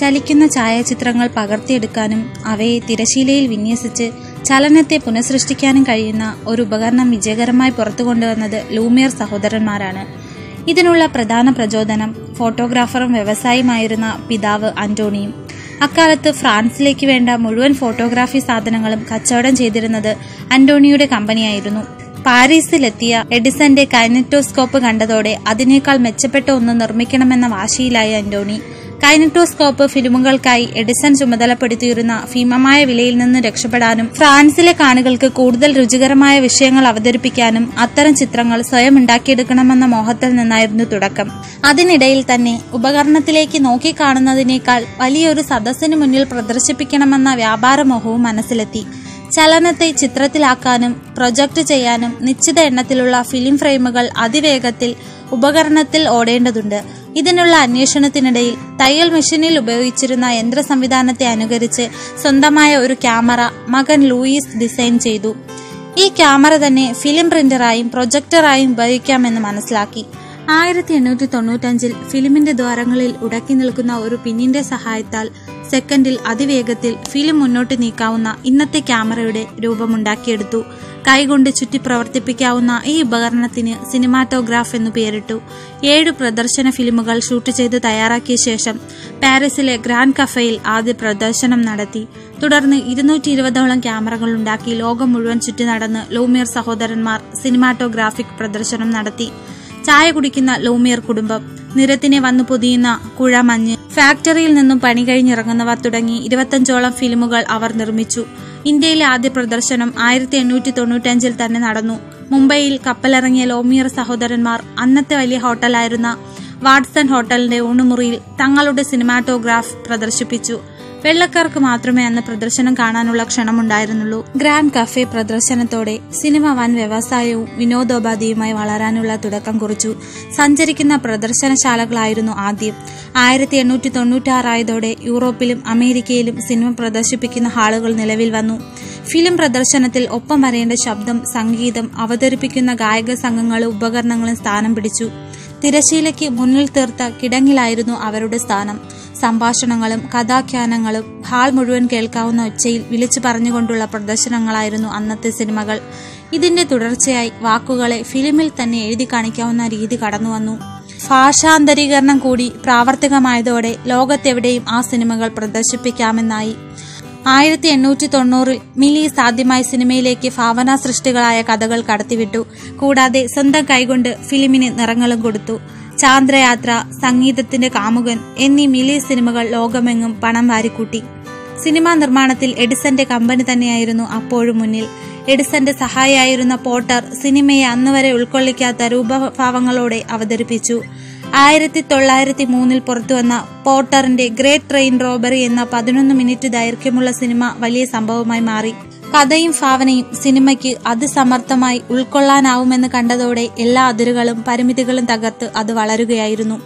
ചലിക്കുന്ന ഛായാചിത്രങ്ങൾ പകർത്തിയെടുക്കാനും അവയെ തിരശീലയിൽ വിന്യസിച്ച് ചലനത്തെ പുനഃസൃഷ്ടിക്കാനും കഴിയുന്ന ഒരു ഉപകരണം വിജയകരമായി പുറത്തുകൊണ്ടുവന്നത് ലൂമിയർ സഹോദരന്മാരാണ്. ഇതിനുള്ള പ്രധാന പ്രചോദനം ഫോട്ടോഗ്രാഫറും വ്യവസായിയുമായിരുന്ന പിതാവ് അന്റോണിയും. അക്കാലത്ത് ഫ്രാൻസിലേക്ക് വേണ്ട മുഴുവൻ ഫോട്ടോഗ്രാഫി സാധനങ്ങളും കച്ചവടം ചെയ്തിരുന്നത് അന്റോണിയുടെ കമ്പനിയായിരുന്നു. പാരീസിലെത്തിയ എഡിസന്റെ കൈനറ്റോസ്കോപ്പ് കണ്ടതോടെ അതിനേക്കാൾ മെച്ചപ്പെട്ട ഒന്ന് നിർമ്മിക്കണമെന്ന വാശിയിലായി അന്റോണി. കൈനറ്റോസ്കോപ്പ് ഫിലിമുകൾക്കായി എഡിസൺ ചുമതലപ്പെടുത്തിയിരുന്ന ഭീമമായ വിലയിൽ നിന്ന് രക്ഷപ്പെടാനും ഫ്രാൻസിലെ കാണികൾക്ക് കൂടുതൽ രുചികരമായ വിഷയങ്ങൾ അവതരിപ്പിക്കാനും അത്തരം ചിത്രങ്ങൾ സ്വയം ഉണ്ടാക്കിയെടുക്കണമെന്ന മോഹത്തിൽ നിന്നായിരുന്നു തുടക്കം. അതിനിടയിൽ തന്നെ ഉപകരണത്തിലേക്ക് നോക്കിക്കാണുന്നതിനേക്കാൾ വലിയൊരു സദസ്സിന് മുന്നിൽ പ്രദർശിപ്പിക്കണമെന്ന വ്യാപാരമോഹവും മനസ്സിലെത്തി. ചലനത്തെ ചിത്രത്തിലാക്കാനും പ്രൊജക്ട് ചെയ്യാനും നിശ്ചിത എണ്ണത്തിലുള്ള ഫിലിം ഫ്രെയിമുകൾ അതിവേഗത്തിൽ ഉപകരണത്തിൽ ഓടേണ്ടതുണ്ട്. ഇതിനുള്ള അന്വേഷണത്തിനിടയിൽ തയ്യൽ മെഷീനിൽ ഉപയോഗിച്ചിരുന്ന യന്ത്ര സംവിധാനത്തെ അനുകരിച്ച് സ്വന്തമായ ഒരു ക്യാമറ മകൻ ലൂയിസ് ഡിസൈൻ ചെയ്തു. ഈ ക്യാമറ തന്നെ ഫിലിം പ്രിന്ററായും പ്രൊജക്ടറായും ഉപയോഗിക്കാമെന്ന് മനസ്സിലാക്കി. 1895 ഫിലിമിന്റെ ദ്വാരങ്ങളിൽ ഉടക്കി നിൽക്കുന്ന ഒരു പിന്നിന്റെ സഹായത്താൽ സെക്കൻഡിൽ അതിവേഗത്തിൽ ഫിലിം മുന്നോട്ട് നീക്കാവുന്ന ഇന്നത്തെ ക്യാമറയുടെ രൂപമുണ്ടാക്കിയെടുത്തു. കൈകൊണ്ട് ചുറ്റി പ്രവർത്തിപ്പിക്കാവുന്ന ഈ ഉപകരണത്തിന് സിനിമാറ്റോഗ്രാഫ് എന്നു പേരിട്ടു. 7 പ്രദർശന ഫിലിമുകൾ ഷൂട്ട് ചെയ്ത് തയ്യാറാക്കിയ ശേഷം പാരീസിലെ ഗ്രാൻഡ് കഫയിൽ ആദ്യ പ്രദർശനം നടത്തി. തുടർന്ന് 220 ക്യാമറകൾ ഉണ്ടാക്കി ലോകം മുഴുവൻ ചുറ്റി നടന്ന് ലൂമിയർ സഹോദരന്മാർ സിനിമാറ്റോഗ്രാഫിക് പ്രദർശനം നടത്തി. ചായ കുടിക്കുന്ന ലൂമിയർ കുടുംബം, നിരത്തിനെ വന്നു പൊതിയുന്ന കുഴമഞ്ഞ്, ഫാക്ടറിയിൽ നിന്നും പണി കഴിഞ്ഞിറങ്ങുന്നവർ തുടങ്ങി 25ഓളം ഫിലിമുകൾ അവർ നിർമ്മിച്ചു. ഇന്ത്യയിലെ ആദ്യ പ്രദർശനം 1895 തന്നെ നടന്നു. മുംബൈയിൽ കപ്പലിറങ്ങിയ ലൂമിയർ സഹോദരന്മാർ അന്നത്തെ വലിയ ഹോട്ടലായിരുന്ന വാട്സൺ ഹോട്ടലിന്റെ ഊണുമുറിയിൽ തങ്ങളുടെ സിനിമാറ്റോഗ്രാഫ് പ്രദർശിപ്പിച്ചു. വെള്ളക്കാർക്ക് മാത്രമേ അന്ന് പ്രദർശനം കാണാനുള്ള ക്ഷണമുണ്ടായിരുന്നുള്ളൂ. ഗ്രാൻഡ് കഫേ പ്രദർശനത്തോടെ സിനിമ വൻ വ്യവസായവും വിനോദോപാധിയുമായി വളരാനുള്ള തുടക്കം കുറിച്ചു. സഞ്ചരിക്കുന്ന പ്രദർശനശാലകളായിരുന്നു ആദ്യം. 1896 യൂറോപ്പിലും അമേരിക്കയിലും സിനിമ പ്രദർശിപ്പിക്കുന്ന ഹാളുകൾ നിലവിൽ വന്നു. ഫിലിം പ്രദർശനത്തിൽ ഒപ്പം വരേണ്ട ശബ്ദം, സംഗീതം അവതരിപ്പിക്കുന്ന ഗായക സംഘങ്ങളും ഉപകരണങ്ങളും സ്ഥാനം പിടിച്ചു. തിരശീലയ്ക്ക് മുന്നിൽ തീർത്ത കിടങ്ങിലായിരുന്നു അവരുടെ സ്ഥാനം. സംഭാഷണങ്ങളും കഥാഖ്യാനങ്ങളും ഹാൾ മുഴുവൻ കേൾക്കാവുന്ന ഒച്ചയിൽ വിളിച്ചു പറഞ്ഞുകൊണ്ടുള്ള പ്രദർശനങ്ങളായിരുന്നു അന്നത്തെ സിനിമകൾ. ഇതിന്റെ തുടർച്ചയായി വാക്കുകളെ ഫിലിമിൽ തന്നെ എഴുതി കാണിക്കാവുന്ന രീതി കടന്നുവന്നു. ഭാഷാന്തരീകരണം കൂടി പ്രാവർത്തികമായതോടെ ലോകത്തെവിടെയും ആ സിനിമകൾ പ്രദർശിപ്പിക്കാമെന്നായി. 1890 മിലി സാധ്യമായ സിനിമയിലേക്ക് ഭാവനാ സൃഷ്ടികളായ കഥകൾ കടത്തിവിട്ടു. കൂടാതെ സ്വന്തം കൈകൊണ്ട് ഫിലിമിന് നിറങ്ങളും കൊടുത്തു. ചാന്ദ്രയാത്ര, സംഗീതത്തിന്റെ കാമുകൻ എന്നീ മിലി സിനിമകൾ ലോകമെങ്ങും പണം വാരിക്കൂട്ടി. സിനിമാ നിർമ്മാണത്തിൽ എഡിസന്റെ കമ്പനി തന്നെയായിരുന്നു അപ്പോഴും മുന്നിൽ. എഡിസന്റെ സഹായിയായിരുന്ന പോട്ടർ സിനിമയെ അന്നുവരെ ഉൾക്കൊള്ളിക്കാത്ത രൂപഭാവങ്ങളോടെ അവതരിപ്പിച്ചു. 1903 പുറത്തുവന്ന പോട്ടറിന്റെ ഗ്രേറ്റ് ട്രെയിൻ റോബറി എന്ന 11 മിനിറ്റ് ദൈർഘ്യമുള്ള സിനിമ വലിയ സംഭവമായി മാറി. കഥയും ഭാവനയും സിനിമയ്ക്ക് അതിസമർത്ഥമായി ഉൾക്കൊള്ളാനാവുമെന്ന് കണ്ടതോടെ എല്ലാ അതിരുകളും പരിമിതികളും തകർത്ത് അത് വളരുകയായിരുന്നു.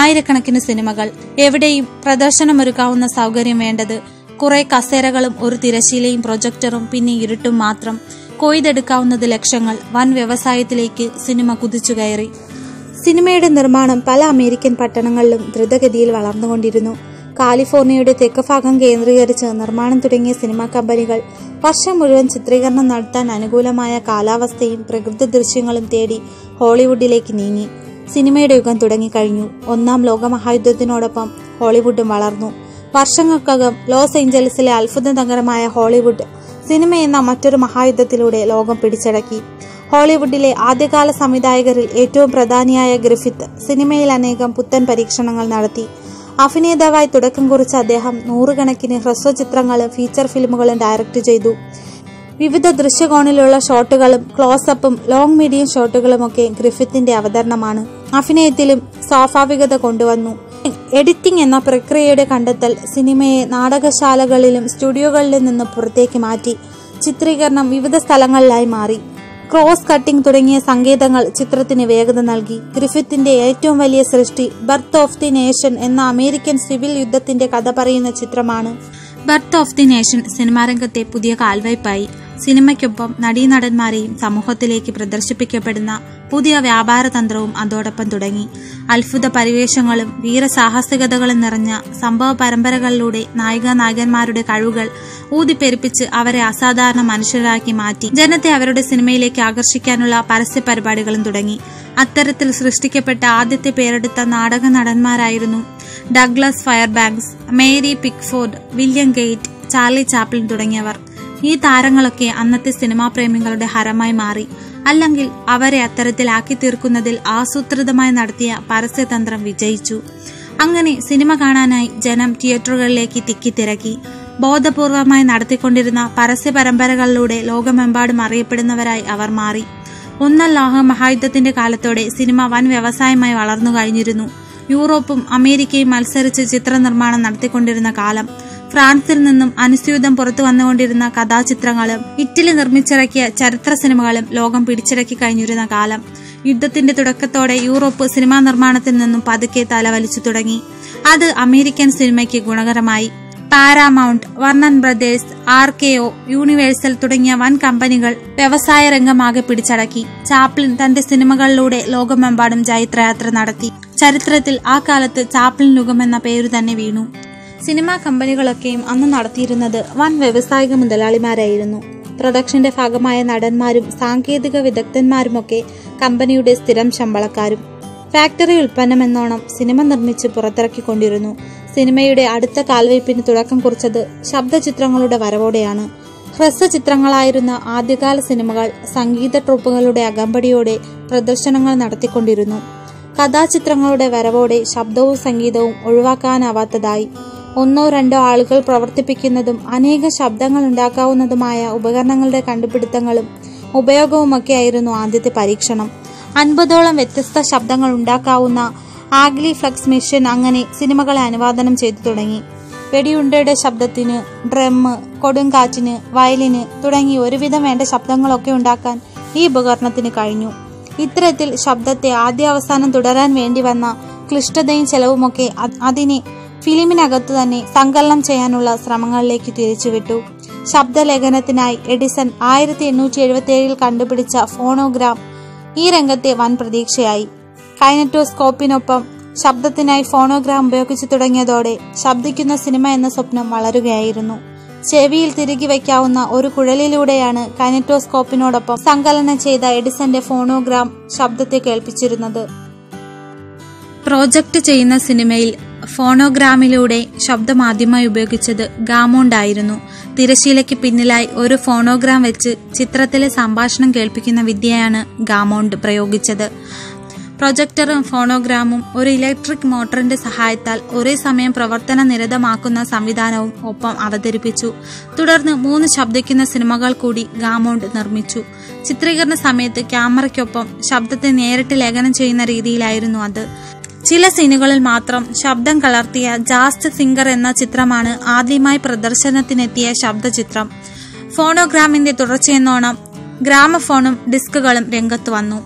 ആയിരക്കണക്കിന് സിനിമകൾ, എവിടെയും പ്രദർശനമൊരുക്കാവുന്ന സൗകര്യം വേണ്ടത്, കുറെ കസേരകളും ഒരു തിരശീലയും പ്രൊജക്ടറും, പിന്നെ ഇരുട്ടും മാത്രം. കൊയ്തെടുക്കാവുന്നത് ലക്ഷങ്ങൾ. വൻ വ്യവസായത്തിലേക്ക് സിനിമ കുതിച്ചുകയറി. സിനിമയുടെ നിർമ്മാണം പല അമേരിക്കൻ പട്ടണങ്ങളിലും ദ്രുതഗതിയിൽ വളർന്നുകൊണ്ടിരുന്നു. കാലിഫോർണിയയുടെ തെക്ക് ഭാഗം കേന്ദ്രീകരിച്ച് നിർമ്മാണം തുടങ്ങിയ സിനിമാ കമ്പനികൾ വർഷം മുഴുവൻ ചിത്രീകരണം നടത്താൻ അനുകൂലമായ കാലാവസ്ഥയും പ്രകൃതി ദൃശ്യങ്ങളും തേടി ഹോളിവുഡിലേക്ക് നീങ്ങി. സിനിമയുടെ യുഗം തുടങ്ങിക്കഴിഞ്ഞു. ഒന്നാം ലോകമഹായുദ്ധത്തിനോടൊപ്പം ഹോളിവുഡും വളർന്നു. വർഷങ്ങൾക്കകം ലോസ് ഏഞ്ചൽസിലെ അത്ഭുത നഗരമായ ഹോളിവുഡ് സിനിമ എന്ന മറ്റൊരു മഹായുദ്ധത്തിലൂടെ ലോകം പിടിച്ചടക്കി. ഹോളിവുഡിലെ ആദ്യകാല സംവിധായകരിൽ ഏറ്റവും പ്രധാനിയായ ഗ്രിഫിത്ത് സിനിമയിൽ അനേകം പുത്തൻ പരീക്ഷണങ്ങൾ നടത്തി. അഭിനേതാവായി തുടക്കം കുറിച്ച അദ്ദേഹം 100 കണക്കിന് ഹ്രസ്വ ചിത്രങ്ങളും ഫീച്ചർ ഫിലിമുകളും ഡയറക്റ്റ് ചെയ്തു. വിവിധ ദൃശ്യകോണിലുള്ള ഷോട്ടുകളും ക്ലോസപ്പും ലോങ് മീഡിയം ഷോട്ടുകളുമൊക്കെ ഗ്രിഫിത്തിന്റെ അവതരണമാണ്. അഭിനയത്തിലും സ്വാഭാവികത കൊണ്ടുവന്നു. എഡിറ്റിംഗ് എന്ന പ്രക്രിയയുടെ കണ്ടെത്തൽ സിനിമയെ നാടകശാലകളിലും സ്റ്റുഡിയോകളിലും നിന്ന് പുറത്തേക്ക് മാറ്റി. ചിത്രീകരണം വിവിധ സ്ഥലങ്ങളിലായി മാറി. ക്രോസ് കട്ടിംഗ് തുടങ്ങിയ സങ്കേതങ്ങൾ ചിത്രത്തിന് വേഗത നൽകി. ഗ്രിഫിത്തിന്റെ ഏറ്റവും വലിയ സൃഷ്ടി ബർത്ത് ഓഫ് ദി നേഷൻ എന്ന അമേരിക്കൻ സിവിൽ യുദ്ധത്തിന്റെ കഥ പറയുന്ന ചിത്രമാണ്. ബർത്ത് ഓഫ് ദി നേഷൻ സിനിമാരംഗത്തെ പുതിയ കാൽവയ്പായി. സിനിമയ്ക്കൊപ്പം നടീനടന്മാരെയും സമൂഹത്തിലേക്ക് പ്രദർശിപ്പിക്കപ്പെടുന്ന പുതിയ വ്യാപാരതന്ത്രവും അതോടൊപ്പം തുടങ്ങി. അത്ഭുത പരിവേഷങ്ങളും വീരസാഹസികതകളും നിറഞ്ഞ സംഭവ പരമ്പരകളിലൂടെ നായികന്മാരുടെ കഴിവുകൾ ഊതിപ്പെരുപ്പിച്ച് അവരെ അസാധാരണ മനുഷ്യരാക്കി മാറ്റി ജനത്തെ അവരുടെ സിനിമയിലേക്ക് ആകർഷിക്കാനുള്ള പരസ്യ പരിപാടികളും തുടങ്ങി. അത്തരത്തിൽ സൃഷ്ടിക്കപ്പെട്ട ആദ്യത്തെ പേരെടുത്ത നാടക നടന്മാരായിരുന്നു Douglas Fairbanks, Mary Pickford, William Gate, Charlie Chaplin തുടങ്ങിയവർ. ഈ താരങ്ങളൊക്കെ അന്നത്തെ സിനിമാ പ്രേമികളുടെ ഹരമായി മാറി. അല്ലെങ്കിൽ അവരെ അത്തരത്തിലാക്കി തീർക്കുന്നതിൽ ആസൂത്രിതമായി നടത്തിയ പരസ്യതന്ത്രം വിജയിച്ചു. അങ്ങനെ സിനിമ കാണാനായി ജനം തിയേറ്ററുകളിലേക്ക് തിക്കിത്തിരക്കി. ബോധപൂർവമായി നടത്തിക്കൊണ്ടിരുന്ന പരസ്യ പരമ്പരകളിലൂടെ ലോകമെമ്പാടും അറിയപ്പെടുന്നവരായി അവർ മാറി. ഒന്നാം ലോക മഹായുദ്ധത്തിന്റെ കാലത്തോടെ സിനിമ വൻ വ്യവസായമായി വളർന്നു കഴിഞ്ഞിരുന്നു. യൂറോപ്പും അമേരിക്കയും മത്സരിച്ച് ചിത്രനിർമ്മാണം നടത്തിക്കൊണ്ടിരുന്ന കാലം. ഫ്രാൻസിൽ നിന്നും അനുസ്യൂതം പുറത്തു വന്നുകൊണ്ടിരുന്ന കഥാചിത്രങ്ങളും ഇറ്റലി നിർമ്മിച്ചിറക്കിയ ചരിത്ര സിനിമകളും ലോകം പിടിച്ചിറക്കി കഴിഞ്ഞിരുന്ന കാലം. യുദ്ധത്തിന്റെ തുടക്കത്തോടെ യൂറോപ്പ് സിനിമാ നിർമ്മാണത്തിൽ നിന്നും പതുക്കെ തലവലിച്ചു തുടങ്ങി. അത് അമേരിക്കൻ സിനിമയ്ക്ക് ഗുണകരമായി. Paramount, Warner Brothers, RKO, Universal തുടങ്ങിയ വൻ കമ്പനികൾ വ്യവസായ രംഗമാകെ പിടിച്ചടക്കി. ചാപ്ലിൻ തന്റെ സിനിമകളിലൂടെ ലോകമെമ്പാടും ജൈത്രയാത്ര നടത്തി. ചരിത്രത്തിൽ ആ കാലത്ത് ചാപ്ലിൻ യുഗം എന്ന പേരു തന്നെ വീണു. സിനിമാ കമ്പനികളൊക്കെയും അന്ന് നടത്തിയിരുന്നത് വൻ വ്യവസായിക മുതലാളിമാരായിരുന്നു. പ്രൊഡക്ഷന്റെ ഭാഗമായ നടന്മാരും സാങ്കേതിക വിദഗ്ധന്മാരുമൊക്കെ കമ്പനിയുടെ സ്ഥിരം ശമ്പളക്കാരും. ഫാക്ടറി ഉൽപ്പന്നം എന്നോണം സിനിമ നിർമ്മിച്ച് പുറത്തിറക്കിക്കൊണ്ടിരുന്നു. സിനിമയുടെ അടുത്ത കാൽവയ്പിന് തുടക്കം കുറിച്ചത് ശബ്ദചിത്രങ്ങളുടെ വരവോടെയാണ്. ഹ്രസ്വചിത്രങ്ങളായിരുന്ന ആദ്യകാല സിനിമകൾ സംഗീത ട്രൂപ്പുകളുടെ അകമ്പടിയോടെ പ്രദർശനങ്ങൾ നടത്തിക്കൊണ്ടിരുന്നു. കഥാചിത്രങ്ങളുടെ വരവോടെ ശബ്ദവും സംഗീതവും ഒഴിവാക്കാനാവാത്തതായി. ഒന്നോ രണ്ടോ ആളുകൾ പ്രവർത്തിപ്പിക്കുന്നതും അനേക ശബ്ദങ്ങൾ ഉണ്ടാക്കാവുന്നതുമായ ഉപകരണങ്ങളുടെ കണ്ടുപിടുത്തങ്ങളും ഉപയോഗവുമൊക്കെയായിരുന്നു ആദ്യത്തെ പരീക്ഷണം. 50ഓളം വ്യത്യസ്ത ശബ്ദങ്ങൾ ഉണ്ടാക്കാവുന്ന ആഗ്ലി ഫ്ലക്സ് മെഷീൻ അങ്ങനെ സിനിമകളെ അനുവാദനം ചെയ്തു തുടങ്ങി. വെടിയുണ്ടയുടെ ശബ്ദത്തിന്, ഡ്രമ്മ്, കൊടുങ്കാറ്റിന്, വയലിന് തുടങ്ങി ഒരുവിധം വേണ്ട ശബ്ദങ്ങളൊക്കെ ഉണ്ടാക്കാൻ ഈ ഉപകരണത്തിന് കഴിഞ്ഞു. ഇത്തരത്തിൽ ശബ്ദത്തെ ആദ്യാവസാനം തുടരാൻ വേണ്ടി വന്ന ക്ലിഷ്ടതയും ചെലവുമൊക്കെ അതിനെ ഫിലിമിനകത്തു തന്നെ സങ്കലനം ചെയ്യാനുള്ള ശ്രമങ്ങളിലേക്ക് തിരിച്ചുവിട്ടു. ശബ്ദലേഖനത്തിനായി എഡിസൺ 1877 കണ്ടുപിടിച്ച ഫോണോഗ്രാഫ് ഈ രംഗത്തെ വൻ പ്രതീക്ഷയായി. കൈനറ്റോസ്കോപ്പിനൊപ്പം ശബ്ദത്തിനായി ഫോണോഗ്രാഫ് ഉപയോഗിച്ചു തുടങ്ങിയതോടെ ശബ്ദിക്കുന്ന സിനിമ എന്ന സ്വപ്നം വളരുകയായിരുന്നു. ചെവിയിൽ തിരികെ വയ്ക്കാവുന്ന ഒരു കുഴലിലൂടെയാണ് കൈനറ്റോസ്കോപ്പിനോടൊപ്പം സങ്കലനം ചെയ്ത എഡിസന്റെ ഫോണോഗ്രാം ശബ്ദത്തെ കേൾപ്പിച്ചിരുന്നത്. പ്രോജക്റ്റ് ചെയ്യുന്ന സിനിമയിൽ ഫോണോഗ്രാമിലൂടെ ശബ്ദം ആദ്യമായി ഉപയോഗിച്ചത് ഗാമോണ്ട് ആയിരുന്നു. തിരശീലയ്ക്ക് പിന്നിലായി ഒരു ഫോണോഗ്രാം വെച്ച് ചിത്രത്തിലെ സംഭാഷണം കേൾപ്പിക്കുന്ന വിദ്യയാണ് ഗാമോണ്ട് പ്രയോഗിച്ചത്. പ്രൊജക്ടറും ഫോണോഗ്രാമും ഒരു ഇലക്ട്രിക് മോട്ടറിന്റെ സഹായത്താൽ ഒരേ സമയം പ്രവർത്തന നിരതമാക്കുന്ന സംവിധാനവും ഒപ്പം അവതരിപ്പിച്ചു. തുടർന്ന് 3 ശബ്ദിക്കുന്ന സിനിമകൾ കൂടി ഗാമോണ്ട് നിർമ്മിച്ചു. ചിത്രീകരണ സമയത്ത് ക്യാമറയ്ക്കൊപ്പം ശബ്ദത്തെ നേരിട്ട് ലേഖനം ചെയ്യുന്ന രീതിയിലായിരുന്നു അത്. ചില സീനുകളിൽ മാത്രം ശബ്ദം കലർത്തിയ ജാസ് സിംഗർ എന്ന ചിത്രമാണ് ആദ്യമായി പ്രദർശനത്തിനെത്തിയ ശബ്ദചിത്രം. ഫോണോഗ്രാമിന്റെ തുടർച്ചയെന്നോണം ഗ്രാമഫോണും ഡിസ്കുകളും രംഗത്ത് വന്നു.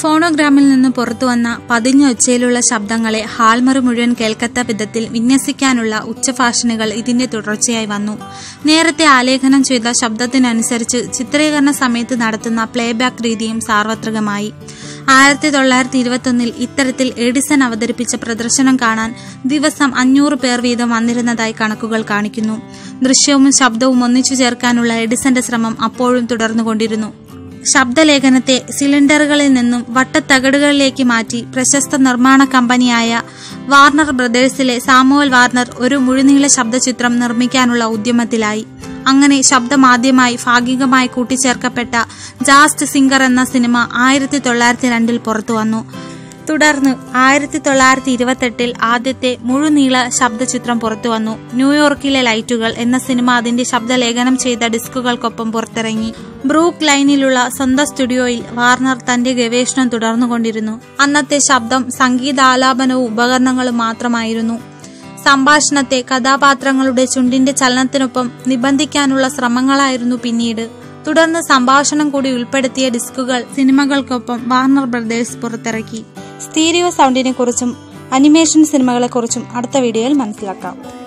ഫോണോഗ്രാമിൽ നിന്ന് പുറത്തുവന്ന പതിഞ്ഞ ഒച്ചയിലുള്ള ശബ്ദങ്ങളെ ഹാൾമറി മുഴുവൻ കേൾക്കത്ത വിധത്തിൽ വിന്യസിക്കാനുള്ള ഉച്ചഭാഷണികൾ ഇതിന്റെ തുടർച്ചയായി വന്നു. നേരത്തെ ആലേഖനം ചെയ്ത ശബ്ദത്തിനനുസരിച്ച് ചിത്രീകരണ സമയത്ത് നടത്തുന്ന പ്ലേബാക്ക് രീതിയും സാർവത്രികമായി. 1921 ഇത്തരത്തിൽ എഡിസൺ അവതരിപ്പിച്ച പ്രദർശനം കാണാൻ ദിവസം 500 പേർ വീതം വന്നിരുന്നതായി കണക്കുകൾ കാണിക്കുന്നു. ദൃശ്യവും ശബ്ദവും ഒന്നിച്ചു ചേർക്കാനുള്ള എഡിസന്റെ ശ്രമം അപ്പോഴും തുടർന്നുകൊണ്ടിരുന്നു. ശബ്ദലേഖനത്തെ സിലിണ്ടറുകളിൽ നിന്നും വട്ടത്തകടുകളിലേക്ക് മാറ്റി പ്രശസ്ത നിർമ്മാണ കമ്പനിയായ വാർണർ ബ്രദേഴ്സിലെ സാമുവൽ വാർണർ ഒരു മുഴുനീള ശബ്ദചിത്രം നിർമ്മിക്കാനുള്ള ഉദ്യമത്തിലായി. അങ്ങനെ ശബ്ദമാദ്യമായി ഭാഗികമായി കൂട്ടിച്ചേർക്കപ്പെട്ട ജാസ്റ്റ് സിംഗർ എന്ന സിനിമ 1902 പുറത്തു വന്നു. തുടർന്ന് 1928 ആദ്യത്തെ മുഴുനീള ശബ്ദചിത്രം പുറത്തുവന്നു. ന്യൂയോർക്കിലെ ലൈറ്റുകൾ എന്ന സിനിമ അതിന്റെ ശബ്ദലേഖനം ചെയ്ത ഡിസ്കുകൾക്കൊപ്പം പുറത്തിറങ്ങി. ബ്രൂക്ക് ലൈനിലുള്ള സ്വന്തം സ്റ്റുഡിയോയിൽ വാർണർ തന്റെ ഗവേഷണം തുടർന്നുകൊണ്ടിരുന്നു. അന്നത്തെ ശബ്ദം സംഗീതാലാപനവും ഉപകരണങ്ങളും മാത്രമായിരുന്നു. സംഭാഷണത്തെ കഥാപാത്രങ്ങളുടെ ചുണ്ടിന്റെ ചലനത്തിനൊപ്പം നിബന്ധിക്കാനുള്ള ശ്രമങ്ങളായിരുന്നു പിന്നീട്. തുടർന്ന് സംഭാഷണം കൂടി ഉൾപ്പെടുത്തിയ ഡിസ്കുകൾ സിനിമകൾക്കൊപ്പം വാർണർ ബ്രദേഴ്സ് പുറത്തിറക്കി. സ്റ്റീരിയോ സൗണ്ടിനെ കുറിച്ചും അനിമേഷൻ സിനിമകളെ കുറിച്ചും അടുത്ത വീഡിയോയിൽ മനസ്സിലാക്കാം.